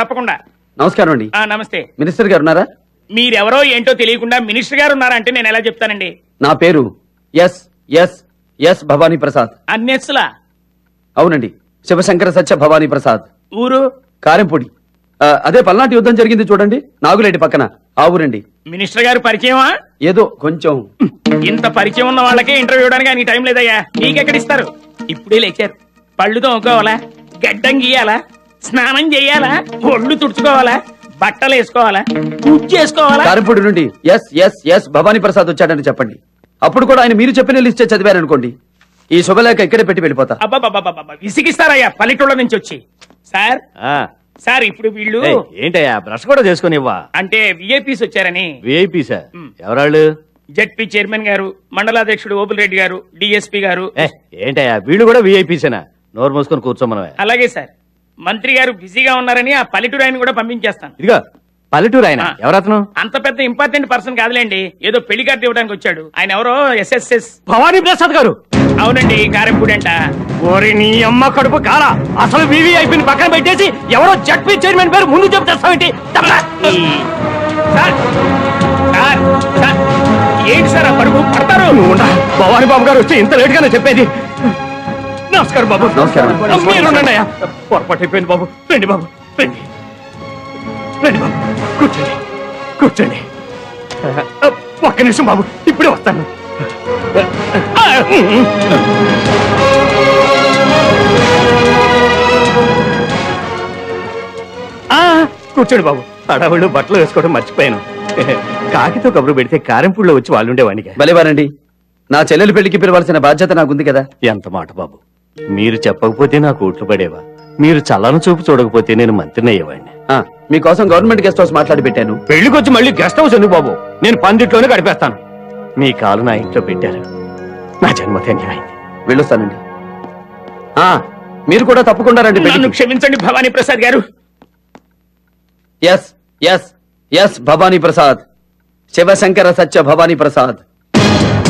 తప్పకుండా నమస్కారం అండి ఆ నమస్తే మినిస్టర్ గారు ఉన్నారా మీరు ఎవరో ఏంటో తెలియకుండా మినిస్టర్ గారు ఉన్నారు అంటే నేను ఎలా చెప్తానండి నా పేరు S S S Bhavani Prasad అన్నేసలా అవునండి శివశంకర సత్య భవానీ ప్రసాద్ ఊరు కారెంపొడి అదే పల్నాటి యుద్ధం జరిగింది చూడండి నాగులేటి పక్కన ఆ ఊరండి మినిస్టర్ గారు పరిచయమా ఏదో కొంచెం ఇంత పరిచయం ఉన్న వాళ్ళకి ఇంటర్వ్యూ ఇవ్వడానికి అన్ని టైం లేదయ్యా మీకు ఎక్కడ ఇస్తారు ఇప్పుడే లేచారు పళ్ళు తోముకోవాలా గడ్డం గీయాలా స్నానం చేయాలా ఒళ్ళు తుడుచుకోవాలా బట్టలు వేసుకోవాలా పూజ చేసుకోవాలా కారెంపొడి నుండి S S S Bhavani Prasad వచ్చాడని చెప్పండి అప్పుడు కూడా ఆయన మీరు చెప్పిన లిస్టే చదివారు అనుకోండి ఈ శుభలేఖ ఇక్కడే పెట్టి వెళ్ళిపోతా అబ్బా విసిగిస్తారయ్యా పల్లెటూళ్ళ నుంచి వచ్చి సార్ సార్ ఇప్పుడు వీళ్ళు ఏంటయ్యా బ్రష్ కూడా చేసుకుని ఇవ్వ అంటే విఐపీస్ వచ్చారని విఐపీసా ఎవరాళ్ళు జెడ్పీ చైర్మన్ గారు మండలాధ్యక్షుడు ఓపుల్ రెడ్డి గారు డిఎస్పీ గారు ఏంటయ్యా వీళ్ళు కూడా విఐపీసేనా నోరు మూసుకొని కూర్చోమనవే అలాగే సార్ మంత్రి గారు బిజీగా ఉన్నారని ఆ పల్లెటూరు ఆయన కూడా పంపించేస్తాను ఇదిగో పల్లెటూరు ఆయన ఎవరతను అంత పెద్ద ఇంపార్టెంట్ పర్సన్ కాదులేండి ఏదో పెళ్లి కార్డు ఇవ్వడానికి వచ్చాడు ఆయన ఎవరో ఎస్ఎస్ఎస్ భవానీ ప్రసాద్ గారు అవునండి కారెంపూడంట ఓరి నీ అమ్మ కడుపు కాలా అసలు వివిఐపీని పక్కన పెట్టేసి ఎవరో జడ్పీ చైర్మన్ పేరు ముందు చెప్తావేంటి ఏంటి సార్ ఆ పరుపు పడతారు భవానీ బాబు గారు వచ్చి ఇంత లేట్ గానే చెప్పేది నమస్కారం బాబు పొరపాటైపోయింది బాబు రండి బాబు రండి రండి బాబు కూర్చోండి కూర్చోండి ఒక్క నిమిషం బాబు ఇప్పుడే వస్తాను కూర్చోండి బాబు అడవులు బట్టలు వేసుకోవడం మర్చిపోయాను కాకితో కబురు పెడితే కారెంపూడిలో వచ్చి వాళ్ళు ఉండేవాడికి బలేవారండి నా చెల్లెలు పెళ్లికి పిలవాల్సిన బాధ్యత నాకుంది కదా ఎంత మాట బాబు మీరు చెప్పకపోతే నాకు ఓట్లు పడేవా మీరు చల్లను చూపు చూడకపోతే నేను మంత్రిని అయ్యేవాడిని మీకోసం గవర్నమెంట్ గెస్ట్ హౌస్ మాట్లాడి పెట్టాను పెళ్లికొచ్చి మళ్ళీ గెస్ట్ హౌస్ ఎందుకు బాబు నేను పందిట్లోనే గడిపేస్తాను మీ కాలు నా ఇంట్లో పెట్టారు నా జన్మధన్యమైంది వెళ్ళొస్తానండి మీరు కూడా తప్పకుండా రండి నన్ను క్షమించండి భవానీ ప్రసాద్ గారు S S S Bhavani Prasad Sivasankara Satya Bhavani Prasad